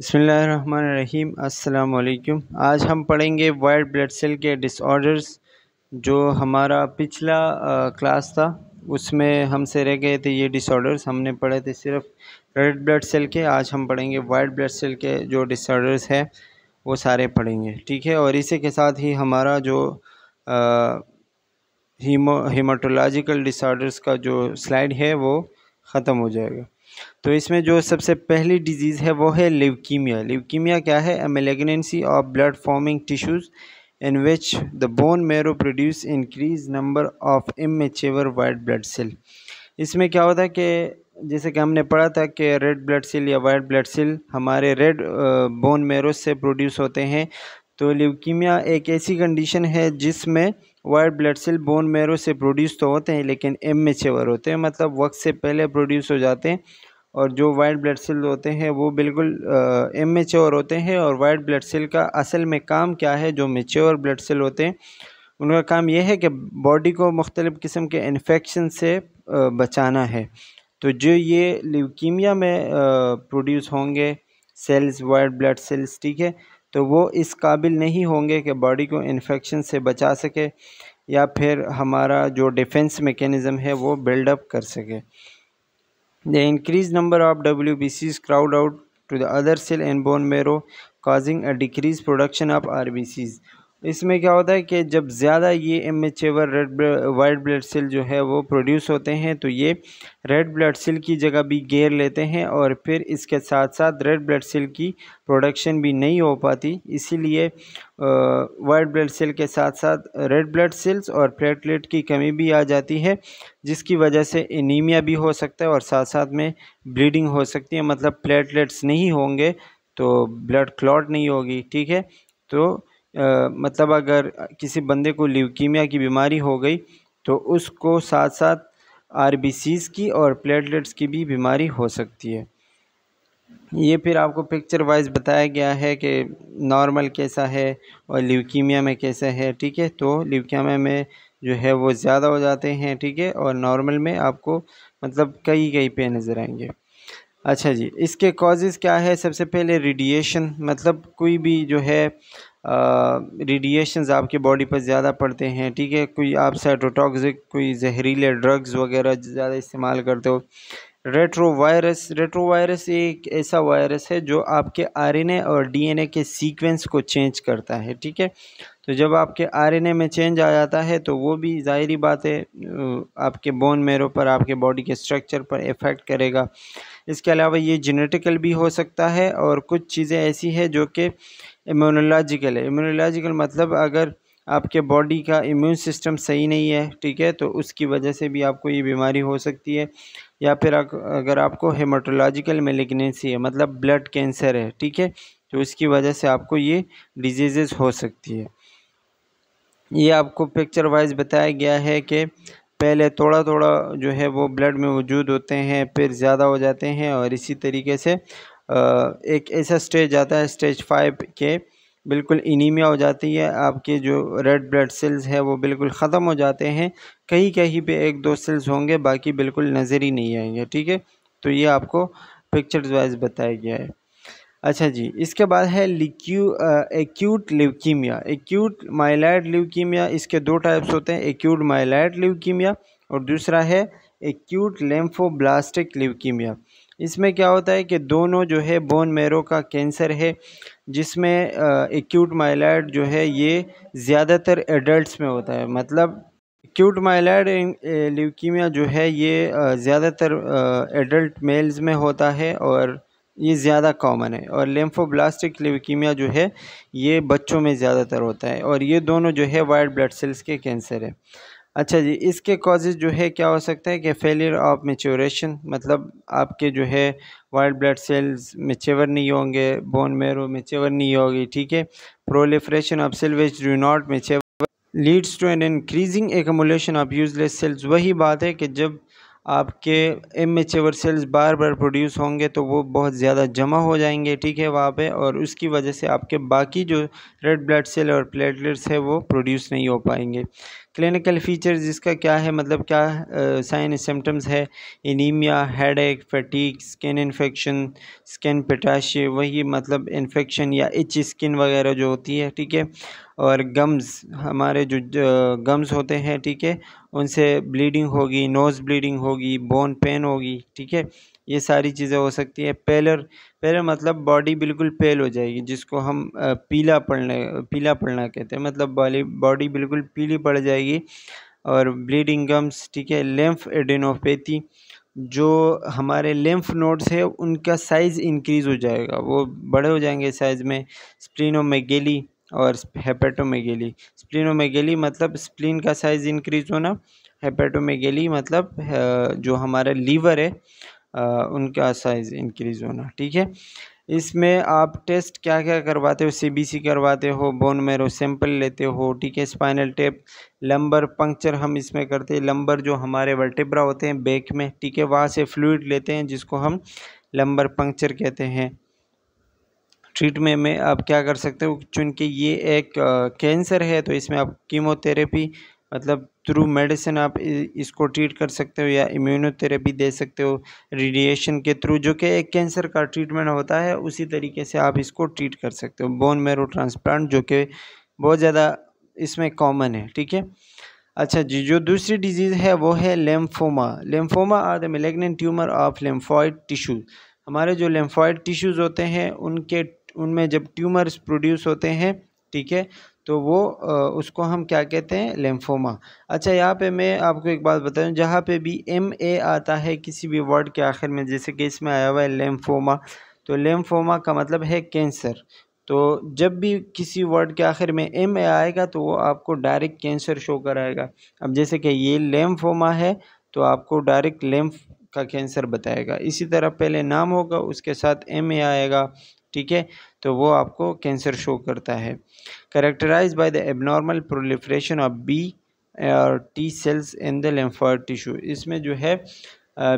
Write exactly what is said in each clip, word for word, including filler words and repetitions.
बिस्मिल्लाहिर्रहमानिर्रहीम अस्सलाम वालेकुम। आज हम पढ़ेंगे वाइट ब्लड सेल के डिसऑर्डर्स। जो हमारा पिछला आ, क्लास था उसमें हमसे रह गए थे ये डिसऑर्डर्स, हमने पढ़े थे सिर्फ रेड ब्लड सेल के। आज हम पढ़ेंगे वाइट ब्लड सेल के जो डिसऑर्डर्स है वो सारे पढ़ेंगे, ठीक है। और इसी के साथ ही हमारा जो हीमो हीमाटोलॉजिकल डिसऑर्डर्स का जो स्लाइड है वो ख़त्म हो जाएगा। तो इसमें जो सबसे पहली डिजीज़ है वो है ल्यूकेमिया। ल्यूकेमिया क्या है? A malignancy of blood forming tissues in which the bone marrow produce increase number of immature white blood cell. इसमें क्या होता है कि जैसे कि हमने पढ़ा था कि रेड ब्लड सेल या वाइट ब्लड सेल हमारे रेड बोन मैरो से प्रोड्यूस होते हैं। तो ल्यूकेमिया एक ऐसी कंडीशन है जिसमें white blood cell bone marrow से प्रोड्यूस तो होते हैं लेकिन इमैच्योर होते हैं, मतलब वक्त से पहले प्रोड्यूस हो जाते हैं। और जो वाइट ब्लड सेल होते हैं वो बिल्कुल इमैच्योर होते हैं। और वाइट ब्लड सेल का असल में काम क्या है? जो मैच्योर ब्लड सेल होते हैं उनका काम यह है कि बॉडी को मुख्तलिफ़ किस्म के इन्फेक्शन से आ, बचाना है। तो जो ये ल्यूकेमिया में प्रोड्यूस होंगे सेल्स, वाइट ब्लड सेल्स, ठीक है, तो वो इस काबिल नहीं होंगे कि बॉडी को इन्फेक्शन से बचा सके या फिर हमारा जो डिफेंस मेकेनिज़म है वो बिल्डअप कर सके। The increased number of W B Cs crowd out to the other cell and bone marrow causing a decreased production of R B Cs। इसमें क्या होता है कि जब ज़्यादा ये immature red white blood cell जो है वो प्रोड्यूस होते हैं तो ये रेड ब्लड सेल की जगह भी घेर लेते हैं और फिर इसके साथ साथ रेड ब्लड सेल की प्रोडक्शन भी नहीं हो पाती। इसीलिए वाइट ब्लड सेल के साथ साथ रेड ब्लड सेल्स और प्लेटलेट की कमी भी आ जाती है, जिसकी वजह से एनीमिया भी हो सकता है और साथ साथ में ब्लीडिंग हो सकती है। मतलब प्लेटलेट्स नहीं होंगे तो ब्लड क्लॉट नहीं होगी, ठीक है। तो Uh, मतलब अगर किसी बंदे को ल्यूकेमिया की बीमारी हो गई तो उसको साथ साथ आरबीसीज़ की और प्लेटलेट्स की भी बीमारी हो सकती है। ये फिर आपको पिक्चर वाइज बताया गया है कि नॉर्मल कैसा है और ल्यूकेमिया में कैसा है, ठीक है। तो ल्यूकेमिया में जो है वो ज़्यादा हो जाते हैं, ठीक है, और नॉर्मल में आपको मतलब कई कई पे नज़र आएंगे। अच्छा जी, इसके कॉजेज़ क्या है? सबसे पहले रेडिएशन, मतलब कोई भी जो है रेडिएशंस uh, आपके बॉडी पर ज़्यादा पड़ते हैं, ठीक है। कोई आप साइटोटॉक्सिक, कोई जहरीले ड्रग्स वगैरह ज़्यादा इस्तेमाल करते हो। रेट्रोवायरस, रेट्रोवायरस एक ऐसा वायरस है जो आपके आरएनए और डीएनए के सीक्वेंस को चेंज करता है, ठीक है। तो जब आपके आरएनए में चेंज आ जाता है तो वो भी ज़ाहिरी बात है आपके बोन मैरो पर, आपके बॉडी के स्ट्रक्चर पर इफ़ेक्ट करेगा। इसके अलावा ये जेनेटिकल भी हो सकता है और कुछ चीज़ें ऐसी है जो कि इम्यूनोलॉजिकल है। इम्यूनोलॉजिकल मतलब अगर आपके बॉडी का इम्यून सिस्टम सही नहीं है, ठीक है, तो उसकी वजह से भी आपको ये बीमारी हो सकती है। या फिर अगर आपको हेमाटोलॉजिकल मैलिग्नेंसी है, मतलब ब्लड कैंसर है, ठीक है, तो उसकी वजह से आपको ये डिजीज़ हो सकती है। ये आपको पिक्चर वाइज बताया गया है कि पहले थोड़ा थोड़ा जो है वो ब्लड में वजूद होते हैं, फिर ज़्यादा हो जाते हैं और इसी तरीके से एक ऐसा स्टेज आता है स्टेज फाइव के बिल्कुल एनीमिया हो जाती है। आपके जो रेड ब्लड सेल्स है वो बिल्कुल ख़त्म हो जाते हैं, कहीं कहीं पे एक दो सेल्स होंगे, बाकी बिल्कुल नज़र ही नहीं आएंगे, ठीक है। तो ये आपको पिक्चर्स वाइज बताया गया है। अच्छा जी, इसके बाद है लिक्यू acute leukaemia. Acute myeloid leukaemia, इसके दो टाइप्स होते हैं, एक्यूट मायलाइड ल्यूकेमिया और दूसरा है एक्यूट लिम्फोब्लास्टिक ल्यूकेमिया। इसमें क्या होता है कि दोनों जो है बोन मैरो का कैंसर है, जिसमें एक्यूट मायलाइड जो है ये ज़्यादातर एडल्ट्स में होता है। मतलब एक्यूट मायलाइड ल्यूकेमिया जो है ये ज़्यादातर एडल्ट मेल्स में होता है और ये ज़्यादा कॉमन है। और लिम्फोब्लास्टिक ल्यूकेमिया जो है ये बच्चों में ज़्यादातर होता है और ये दोनों जो है वाइट ब्लड सेल्स के कैंसर है। अच्छा जी, इसके कॉजेज़ जो है क्या हो सकता है कि फेलियर ऑफ मैच्योरेशन, मतलब आपके जो है वाइट ब्लड सेल्स मैच्योर नहीं होंगे, बोन मैरो मैच्योर नहीं होगी, ठीक है। Proliferation of cell which do not mature leads to an increasing accumulation of useless cells. वही बात है कि जब आपके इमैच्योर सेल्स बार बार प्रोड्यूस होंगे तो वो बहुत ज़्यादा जमा हो जाएंगे, ठीक है, वहाँ पे, और उसकी वजह से आपके बाकी जो रेड ब्लड सेल और प्लेटलेट्स है वो प्रोड्यूस नहीं हो पाएंगे। क्लिनिकल फीचर्स इसका क्या है, मतलब क्या साइन सिम्टम्स है, anaemia, headache, fatigue, skin infection, skin petechiae, वही मतलब इन्फेक्शन या इच स्किन वगैरह जो होती है, ठीक है, और गम्स, हमारे जो गम्स होते हैं, ठीक है, उनसे ब्लीडिंग होगी, नोज़ ब्लीडिंग होगी, बोन पेन होगी, ठीक है, ये सारी चीज़ें हो सकती है। पेलर, पेलर मतलब बॉडी बिल्कुल पेल हो जाएगी, जिसको हम पीला पड़ने पीला पड़ना कहते हैं, मतलब बॉडी बॉडी बिल्कुल पीली पड़ जाएगी, और ब्लीडिंग गम्स, ठीक है। लिम्फ एडेनोपैथी, जो हमारे लिम्फ नोड्स है उनका साइज़ इंक्रीज़ हो जाएगा, वो बड़े हो जाएंगे साइज़ में। स्प्लिनोमेगेली और हेपेटोमेगेली, स्प्लिनोमेगेली मतलब स्प्लिन का साइज़ इंक्रीज़ होना, हेपेटोमेगेली मतलब जो हमारा लीवर है आ, उनका साइज़ इंक्रीज़ होना, ठीक है। इसमें आप टेस्ट क्या क्या करवाते हो, सीबीसी करवाते हो, बोन मैरो सैंपल लेते हो, ठीक है, स्पाइनल टेप, लंबर पंक्चर हम इसमें करते हैं, लंबर जो हमारे वर्टिब्रा होते हैं बैक में, ठीक है, वहाँ से फ्लूइड लेते हैं जिसको हम लंबर पंक्चर कहते हैं। ट्रीटमेंट में आप क्या कर सकते हो, चूँकि ये एक कैंसर है तो इसमें आप कीमोथेरेपी मतलब थ्रू मेडिसिन आप इसको ट्रीट कर सकते हो, या इम्यूनोथेरेपी दे सकते हो रेडिएशन के थ्रू, जो कि एक कैंसर का ट्रीटमेंट होता है उसी तरीके से आप इसको ट्रीट कर सकते हो। बोन मैरो ट्रांसप्लांट जो कि बहुत ज़्यादा इसमें कॉमन है, ठीक है। अच्छा जी, जो दूसरी डिजीज़ है वो है lymphoma. Lymphoma are the malignant tumour of lymphoid tissues. हमारे जो लिम्फॉइड टिश्यूज़ होते हैं उनके उनमें जब ट्यूमर्स प्रोड्यूस होते हैं, ठीक है, तो वो उसको हम क्या कहते हैं, लिम्फोमा। अच्छा, यहाँ पे मैं आपको एक बात बता दूँ, जहाँ पे भी एम ए आता है किसी भी वर्ड के आखिर में, जैसे कि इसमें आया हुआ है लिम्फोमा, तो लिम्फोमा का मतलब है कैंसर, तो जब भी किसी वर्ड के आखिर में एम ए आएगा तो वो आपको डायरेक्ट कैंसर शो कराएगा। अब जैसे कि ये लिम्फोमा है तो आपको डायरेक्ट लिम्फ का कैंसर बताएगा, इसी तरह पहले नाम होगा उसके साथ एम ए आएगा, ठीक है, तो वो आपको कैंसर शो करता है। Characterise by the abnormal proliferation of B और T cells in the lymphoid tissue. इसमें जो है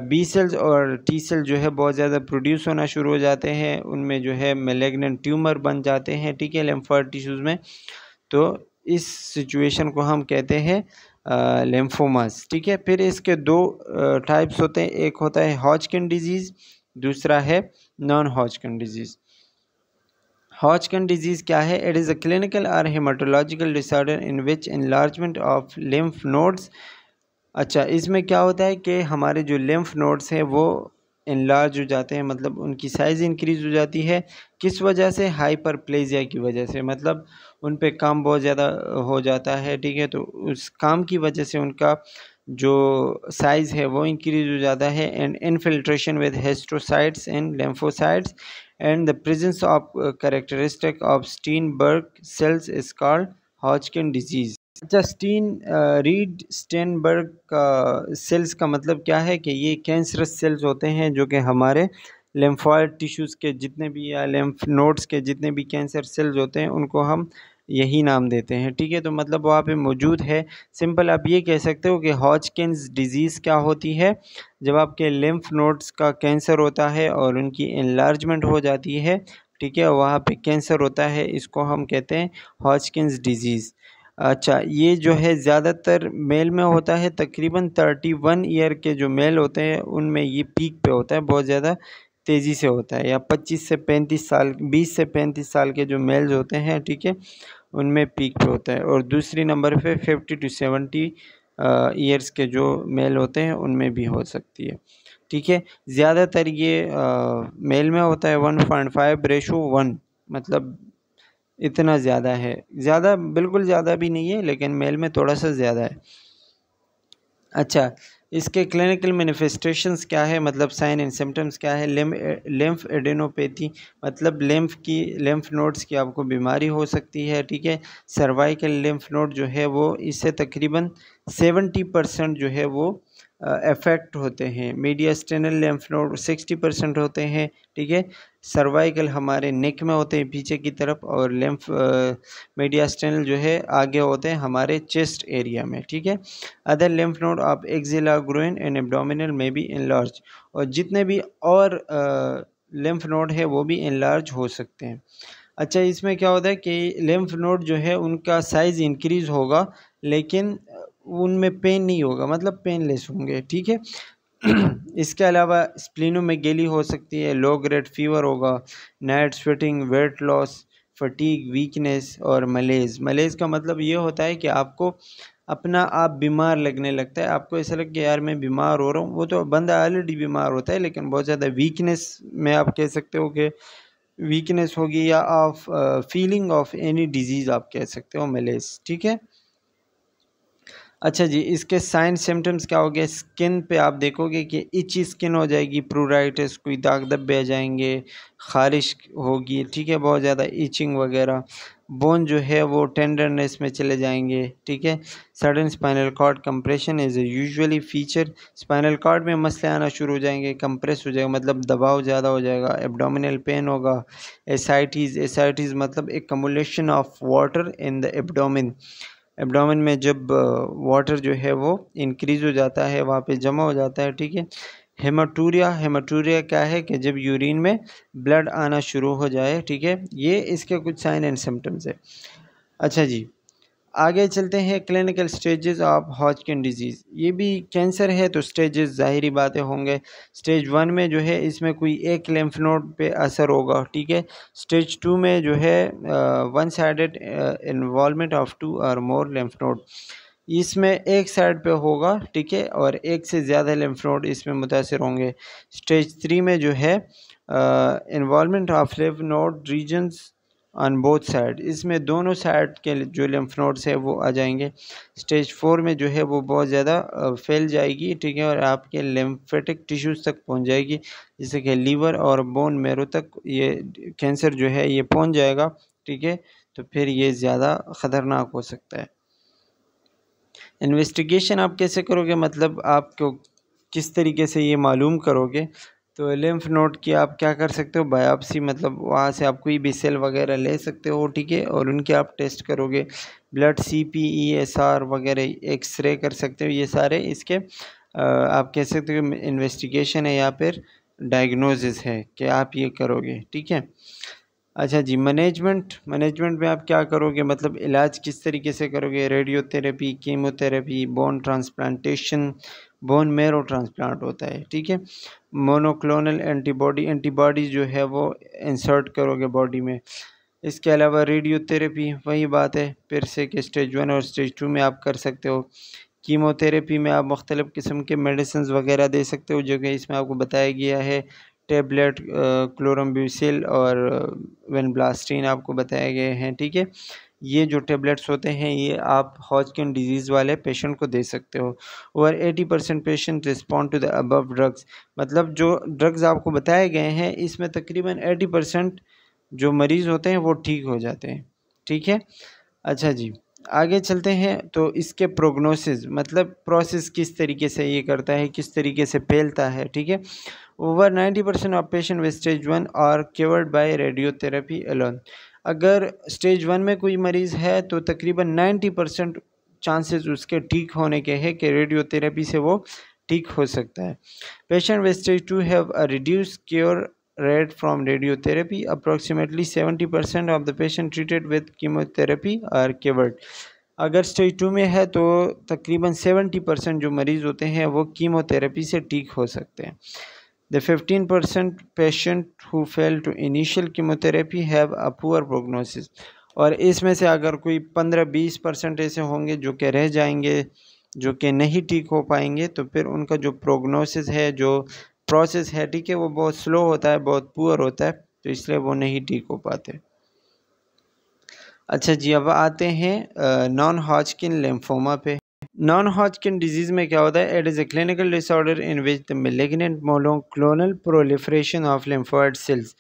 बी सेल्स और टी सेल जो है बहुत ज़्यादा प्रोड्यूस होना शुरू हो जाते हैं, उनमें जो है मैलिग्नेंट ट्यूमर बन जाते हैं, ठीक है, लिम्फॉइड टिश्यूज़ में, तो इस सिचुएशन को हम कहते हैं लिम्फोमास, ठीक है। फिर इसके दो टाइप्स होते हैं, एक होता है हॉजकिन डिजीज़, दूसरा है non Hodgkin disease. Hodgkin disease क्या है, इट इज़ अ क्लिनिकल और haematological disorder in which enlargement of lymph nodes. अच्छा, इसमें क्या होता है कि हमारे जो लिम्फ नोड्स हैं वो इनलार्ज हो जाते हैं, मतलब उनकी साइज़ इंक्रीज़ हो जाती है, किस वजह से, हाइपरप्लेजिया की वजह से, मतलब उन पे काम बहुत ज़्यादा हो जाता है, ठीक है, तो उस काम की वजह से उनका जो साइज़ है वो इंक्रीज़ हो जाता है। And infiltration with histiocytes and lymphocytes and the presence of uh, characteristic of Sternberg cells is called Hodgkin disease। अच्छा, स्टीन रीड स्टेनबर्ग का सेल्स का मतलब क्या है कि ये कैंसरस सेल्स होते हैं जो कि हमारे लिम्फॉइड टिश्यूज़ के जितने भी या लिम्फ नोड्स के जितने भी कैंसर सेल्स होते हैं उनको हम यही नाम देते हैं, ठीक है, तो मतलब वहाँ पे मौजूद है। सिंपल आप ये कह सकते हो कि हॉजकिन डिजीज़ क्या होती है, जब आपके लिम्फ नोड्स का कैंसर होता है और उनकी एनलार्जमेंट हो जाती है, ठीक है, वहाँ पे कैंसर होता है, इसको हम कहते हैं हॉजकिन डिजीज़। अच्छा, ये जो है ज़्यादातर मेल में होता है, तकरीबन थर्टी वन ईयर के जो मेल होते हैं उनमें ये पीक पे होता है, बहुत ज़्यादा तेज़ी से होता है, या पच्चीस से पैंतीस साल, बीस से पैंतीस साल के जो मेल्स होते हैं, ठीक है, उनमें पीक पे होता है, और दूसरी नंबर पे पचास टू सत्तर ईयर्स के जो मेल होते हैं उनमें भी हो सकती है, ठीक है। ज़्यादातर ये आ, मेल में होता है, one point five ratio one, मतलब इतना ज़्यादा है, ज़्यादा बिल्कुल ज़्यादा भी नहीं है लेकिन मेल में थोड़ा सा ज़्यादा है। अच्छा, इसके क्लिनिकल मैनिफेस्टेशंस क्या है, मतलब साइन एंड सिम्टम्स क्या है। लिम्फ एडेनोपैथी मतलब लिम्फ की लिम्फ नोड्स की आपको बीमारी हो सकती है, ठीक है। सर्वाइकल लिम्फ नोड जो है वो इससे तकरीबन सत्तर परसेंट जो है वो अफेक्ट होते हैं। मेडियास्टिनल लिम्फ नोड साठ परसेंट होते हैं, ठीक है। सर्वाइकल हमारे नेक में होते हैं पीछे की तरफ, और लिम्फ मेडियास्टिनल जो है आगे होते हैं हमारे चेस्ट एरिया में, ठीक है। अदर लिम्फ नोड आप एक्सिला, ग्रोइन एंड एब्डोमिनल में भी इनलार्ज, और जितने भी और लिम्फ नोड है वो भी इनलार्ज हो सकते हैं। अच्छा, इसमें क्या होता है कि लिम्फ नोड जो है उनका साइज़ इंक्रीज़ होगा लेकिन उनमें पेन नहीं होगा, मतलब पेनलेस होंगे, ठीक है। इसके अलावा स्प्लेनोमेगेली हो सकती है, लो ग्रेड फीवर होगा, night sweating, weight loss, fatigue, weakness और मलेज। मलेज का मतलब ये होता है कि आपको अपना आप बीमार लगने लगता है, आपको ऐसा लगे यार मैं बीमार हो रहा हूँ। वो तो बंदा ऑलरेडी बीमार होता है, लेकिन बहुत ज़्यादा वीकनेस में आप कह सकते हो कि वीकनेस होगी, या of feeling of any disease आप कह सकते हो मलेज, ठीक है। अच्छा जी, इसके साइन सिम्टम्स क्या हो गए? स्किन पे आप देखोगे कि इची स्किन हो जाएगी, प्रूराइटिस, कोई दाग धब्बे आ जाएंगे, खारिश होगी, ठीक है, बहुत ज़्यादा इचिंग वगैरह। बोन जो है वो टेंडरनेस में चले जाएंगे, ठीक है। Sudden spinal cord compression is a usually feature, spinal cord में मसले आना शुरू हो जाएंगे, कंप्रेस हो जाएगा मतलब दबाव ज़्यादा हो जाएगा। एब्डोमिनल पेन होगा, एसाइटिस, एसाइटिस मतलब accumulation of water in the abdomen, abdomen में जब वाटर जो है वो इंक्रीज़ हो जाता है, वहाँ पे जमा हो जाता है, ठीक है। हेमाटूरिया, हेमाटूरिया क्या है कि जब यूरिन में ब्लड आना शुरू हो जाए, ठीक है। ये इसके कुछ साइन एंड सिम्टम्स है। अच्छा जी, आगे चलते हैं, clinical stages of Hodgkin disease. ये भी कैंसर है तो स्टेजेस ज़ाहिरी बातें होंगे। स्टेज वन में जो है इसमें कोई एक लिम्फ नोड पे असर होगा, ठीक है। स्टेज टू में जो है one sided involvement of two और मोर लिम्फ नोड, इसमें एक साइड पे होगा, ठीक है, और एक से ज़्यादा लिम्फ नोड इसमें मुतासर होंगे। स्टेज थ्री में जो है involvement of lymph node regions on both side, इसमें दोनों साइड के जो लिम्फ नोड्स है वो आ जाएंगे। स्टेज फोर में जो है वो बहुत ज़्यादा फैल जाएगी, ठीक है, और आपके लिम्फेटिक टिश्यूज़ तक पहुंच जाएगी, जैसे कि लीवर और बोन मैरो तक ये कैंसर जो है ये पहुंच जाएगा, ठीक है। तो फिर ये ज़्यादा ख़तरनाक हो सकता है। इन्वेस्टिगेशन आप कैसे करोगे, मतलब आपको किस तरीके से ये मालूम करोगे? तो लिम्फ नोड की आप क्या कर सकते हो, बायोप्सी, मतलब वहाँ से आप कोई भी सेल वगैरह ले सकते हो, ठीक है, और उनके आप टेस्ट करोगे। Blood C P E S R वगैरह, एक्सरे कर सकते हो, ये सारे इसके आप कह सकते हो इन्वेस्टिगेशन है या फिर डायग्नोसिस है कि आप ये करोगे, ठीक है। अच्छा जी, मैनेजमेंट, मैनेजमेंट में आप क्या करोगे, मतलब इलाज किस तरीके से करोगे? Radiotherapy, chemotherapy, bone transplantation, bone marrow transplant होता है, ठीक है। मोनोक्लोनल एंटीबॉडी, एंटीबॉडी जो है वो इंसर्ट करोगे बॉडी में। इसके अलावा रेडियोथेरेपी, वही बात है फिर से कि स्टेज वन और स्टेज टू में आप कर सकते हो। कीमोथेरेपी में आप मुख्तलिफ़ किस्म के मेडिसिन वगैरह दे सकते हो, जो कि इसमें आपको बताया गया है। टेबलेट, क्लोरम्ब्यूसिल और वेनब्लास्टीन आपको बताए गए हैं, ठीक है। ये जो टेबलेट्स होते हैं ये आप हॉजकिन डिजीज़ वाले पेशेंट को दे सकते हो। और अस्सी percent patient respond to the above drugs, मतलब जो ड्रग्स आपको बताए गए हैं इसमें तकरीबन अस्सी परसेंट जो मरीज़ होते हैं वो ठीक हो जाते हैं, ठीक है। अच्छा जी, आगे चलते हैं, तो इसके प्रोग्नोसिस, मतलब प्रोसेस किस तरीके से ये करता है, किस तरीके से फैलता है, ठीक है। ओवर नब्बे percent of patient with stage one are cured by radiotherapy alone. अगर स्टेज वन में कोई मरीज़ है तो तकरीबन नब्बे परसेंट चांसेस उसके ठीक होने के हैं कि रेडियोथेरेपी से वो ठीक हो सकता है। Patient with stage two have a reduce cure rate from radiotherapy, approximately सत्तर percent of the patient treated with chemotherapy are cured. अगर स्टेज टू में है तो तकरीबन सत्तर परसेंट जो मरीज़ होते हैं वो कीमोथेरेपी से ठीक हो सकते हैं। The fifteen percent patient who fail to initial chemotherapy have a poor prognosis, और इसमें से अगर कोई पंद्रह बीस परसेंट ऐसे होंगे जो कि रह जाएंगे, जो कि नहीं ठीक हो पाएंगे, तो फिर उनका जो प्रोग्नोसिस है, जो प्रोसेस है, ठीक है, वो बहुत स्लो होता है, बहुत पुअर होता है, तो इसलिए वो नहीं ठीक हो पाते। अच्छा जी, अब आते हैं नॉन हॉजकिन लिम्फोमा पे। नॉन हॉजकिन डिजीज़ में क्या होता है? It is a clinical disorder in which the malignant monoclonal proliferation of lymphoid cells,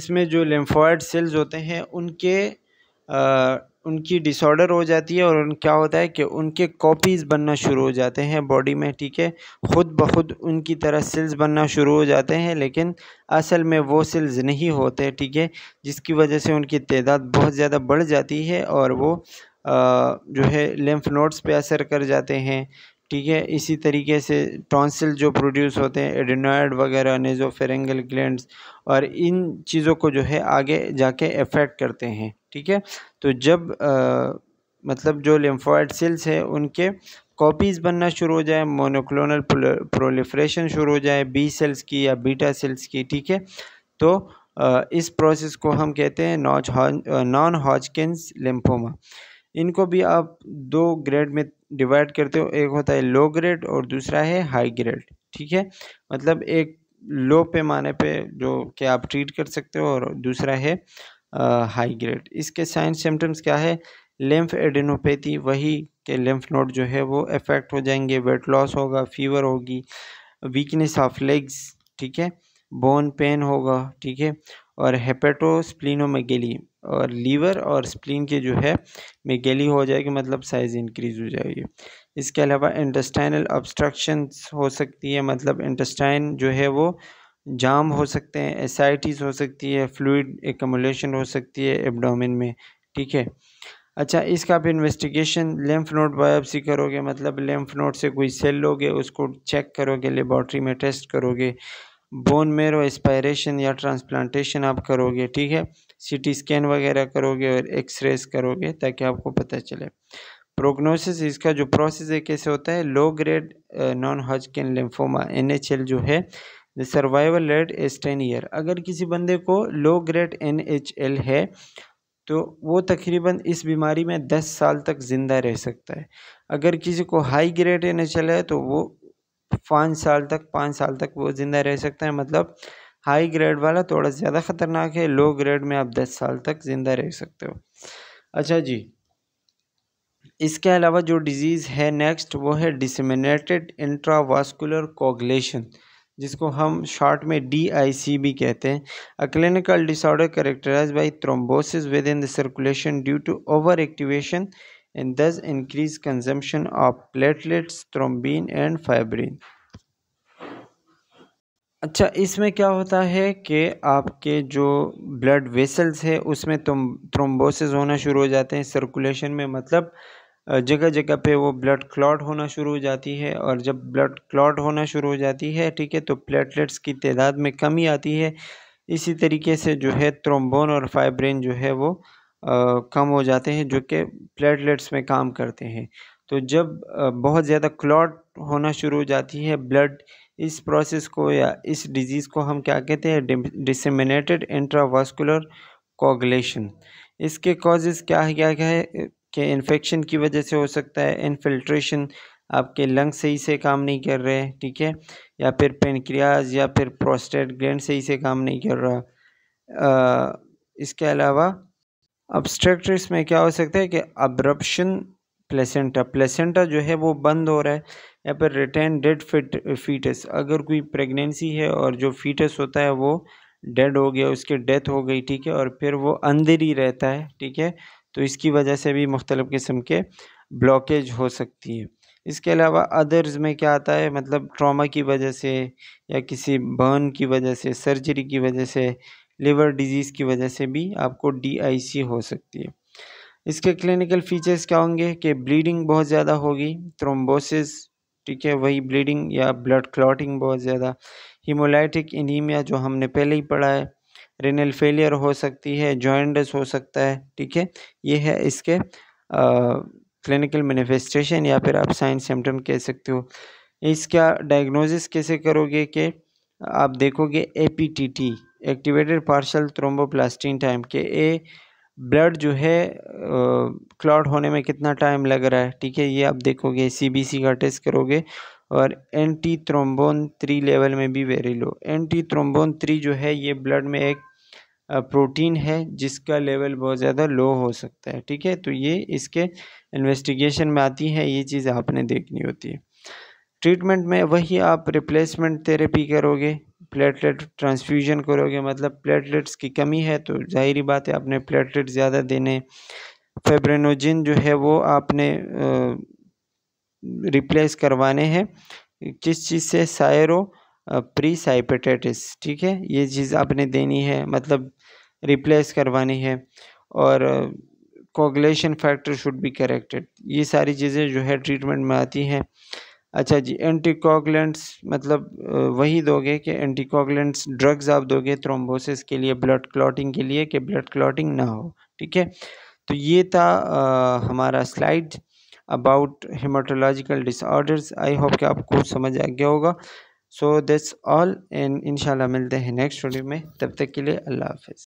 इसमें जो लिम्फोइड सेल्स होते हैं उनके आ, उनकी डिसऑर्डर हो जाती है, और उन क्या होता है कि उनके कॉपीज़ बनना शुरू हो जाते हैं बॉडी में, ठीक है। ख़ुद ब खुद उनकी तरह सेल्स बनना शुरू हो जाते हैं, लेकिन असल में वो सेल्स नहीं होते, ठीक है, जिसकी वजह से उनकी तादाद बहुत ज़्यादा बढ़ जाती है, और वो आ, जो है लिम्फ नोड्स पे असर कर जाते हैं, ठीक है। इसी तरीके से टॉन्सिल जो प्रोड्यूस होते हैं, एडेनोइड वगैरह, नेसोफेरिंगल ग्लैंड्स, और इन चीज़ों को जो है आगे जाके अफेक्ट करते हैं, ठीक है। तो जब आ, मतलब जो लिम्फोइड सेल्स है उनके कॉपीज़ बनना शुरू हो जाए, मोनोक्लोनल प्रोलिफ्रेशन शुरू हो जाए बी सेल्स की या बीटा सेल्स की, ठीक है। तो इस प्रोसेस को हम कहते हैं नॉन हॉजकिन लिम्फोमा। इनको भी आप दो ग्रेड में डिवाइड करते हो, एक होता है लो ग्रेड और दूसरा है हाई ग्रेड, ठीक है। मतलब एक लो पैमाने पे जो कि आप ट्रीट कर सकते हो और दूसरा है आ, हाई ग्रेड। इसके साइन सिम्टम्स क्या है? लिम्फ एडेनोपैथी, वही के लिम्फ नोड जो है वो अफेक्ट हो जाएंगे, वेट लॉस होगा, फीवर होगी, वीकनेस ऑफ लेग्स, ठीक है, बोन पेन होगा, ठीक है, और हेपेटो स्प्लिनोमेगेली, और लीवर और स्प्लिन के जो है मेगेली हो जाएगी, मतलब साइज़ इंक्रीज़ हो जाएगी। इसके अलावा इंटेस्टाइनल ऑब्स्ट्रक्शंस हो सकती है, मतलब इंटेस्टाइन जो है वो जाम हो सकते हैं, एसाइटिस हो सकती है, फ्लूइड एकमुलेशन हो सकती है एब्डोमेन में, ठीक है। अच्छा, इसका आप इन्वेस्टिगेशन लिम्फ नोड बायोप्सी करोगे, मतलब लिम्फ नोड से कोई सेल लोगे, उसको चेक करोगे, लेबॉर्ट्री में टेस्ट करोगे, बोन मेरो एस्पायरेशन या ट्रांसप्लांटेशन आप करोगे, ठीक है, सीटी स्कैन वगैरह करोगे और एक्सरेस करोगे ताकि आपको पता चले। प्रोग्नोसिस, इसका जो प्रोसेस है कैसे होता है? Low grade non Hodgkin lymphoma N H L जो है the survival rate is ten year. अगर किसी बंदे को low grade N H L है तो वो तकरीबन इस बीमारी में दस साल तक ज़िंदा रह सकता है। अगर किसी को high grade N H L है तो वो पाँच साल तक पाँच साल तक वो ज़िंदा रह सकता है। मतलब हाई ग्रेड वाला थोड़ा ज़्यादा ख़तरनाक है, लो ग्रेड में आप दस साल तक ज़िंदा रह सकते हो। अच्छा जी, इसके अलावा जो डिज़ीज़ है नेक्स्ट वो है डिसेमिनेटेड इंट्रावास्कुलर कोगुलेशन, जिसको हम शॉर्ट में डी आई सी भी कहते हैं। A clinical disorder characterise by thrombosis within the circulation due to over activation and thus increase consumption of platelets, thrombin and fibrin। अच्छा, इसमें क्या होता है कि आपके जो ब्लड वेसल्स है उसमें थ्रोम्बोसिस होना शुरू हो जाते हैं सर्कुलेशन में, मतलब जगह जगह पे वो ब्लड क्लॉट होना शुरू हो जाती है, और जब ब्लड क्लॉट होना शुरू हो जाती है, ठीक है, तो प्लेटलेट्स की तादाद में कमी आती है। इसी तरीके से जो है थ्रोम्बोन और फाइब्रिन जो है वो Uh, कम हो जाते हैं, जो कि प्लेटलेट्स में काम करते हैं। तो जब uh, बहुत ज़्यादा क्लॉट होना शुरू हो जाती है ब्लड, इस प्रोसेस को या इस डिज़ीज़ को हम क्या कहते हैं? Disseminated intravascular coagulation. इसके कॉजेज़ क्या क्या क्या है कि इन्फेक्शन की वजह से हो सकता है, इनफिल्ट्रेशन, आपके लंग सही से काम नहीं कर रहे, ठीक है, या फिर पेनक्रियाज या फिर प्रोस्टेट ग्लैंड सही से काम नहीं कर रहा। uh, इसके अलावा ऑब्स्ट्रक्टिव्स में क्या हो सकता है कि अब्रप्शन प्लेसेंटा, प्लेसेंटा जो है वो बंद हो रहा है, या फिर रिटेन डेड फीटस, अगर कोई प्रेगनेंसी है और जो फीटस होता है वो डेड हो गया, उसकी डेथ हो गई, ठीक है, और फिर वो अंदर ही रहता है, ठीक है, तो इसकी वजह से भी मुख्तलिफ़ किस्म के ब्लॉकेज हो सकती है। इसके अलावा अदर्स में क्या आता है, मतलब ट्रॉमा की वजह से या किसी बर्न की वजह से, सर्जरी की वजह से, लिवर डिजीज़ की वजह से भी आपको डी आई सी हो सकती है। इसके क्लिनिकल फीचर्स क्या होंगे कि ब्लीडिंग बहुत ज़्यादा होगी, थ्रोम्बोसिस, ठीक है, वही ब्लीडिंग या ब्लड क्लॉटिंग बहुत ज़्यादा, हीमोलाइटिक एनीमिया जो हमने पहले ही पढ़ा है, रेनल फेलियर हो सकती है, जॉइंडस हो सकता है, ठीक है। ये है इसके क्लिनिकल मैनिफेस्टेशन या फिर आप साइन सिम्टम कह सकते हो। इसका डायग्नोसिस कैसे करोगे कि आप देखोगे A P T T, activated partial thromboplastin time, के ए ब्लड जो है क्लॉट होने में कितना टाइम लग रहा है, ठीक है, ये आप देखोगे, सी बी सी का टेस्ट करोगे, और एंटी थ्रोम्बोन थ्री लेवल में भी very low. Anti thrombin three जो है ये ब्लड में एक प्रोटीन है जिसका लेवल बहुत ज़्यादा लो हो सकता है, ठीक है, तो ये इसके इन्वेस्टिगेशन में आती है, ये चीज़ आपने देखनी होती है। ट्रीटमेंट में वही आप रिप्लेसमेंट थेरेपी करोगे, प्लेटलेट ट्रांसफ्यूजन करोगे, मतलब प्लेटलेट्स की कमी है तो जाहिर बात है आपने प्लेटलेट ज़्यादा देने, फाइब्रिनोजन जो है वो आपने रिप्लेस करवाने हैं, किस चीज़ से? सायरो प्री साइपेटाइटिस, ठीक है, ये चीज़ आपने देनी है, मतलब रिप्लेस करवानी है, और coagulation factor should be corrected, ये सारी चीज़ें जो है ट्रीटमेंट में आती हैं। अच्छा जी, एंटीकोगुलेंट्स, मतलब वही दोगे कि एंटीकोगुलेंट्स ड्रग्स आप दोगे थ्रोम्बोसिस के लिए, ब्लड क्लॉटिंग के लिए, कि ब्लड क्लॉटिंग ना हो, ठीक है। तो ये था आ, हमारा slide. about hematological disorders. I hope कि आपको समझ आ गया होगा. So that's all and इंशाल्लाह मिलते हैं नेक्स्ट वीडियो में. तब तक के लिए अल्लाह हाफिज़.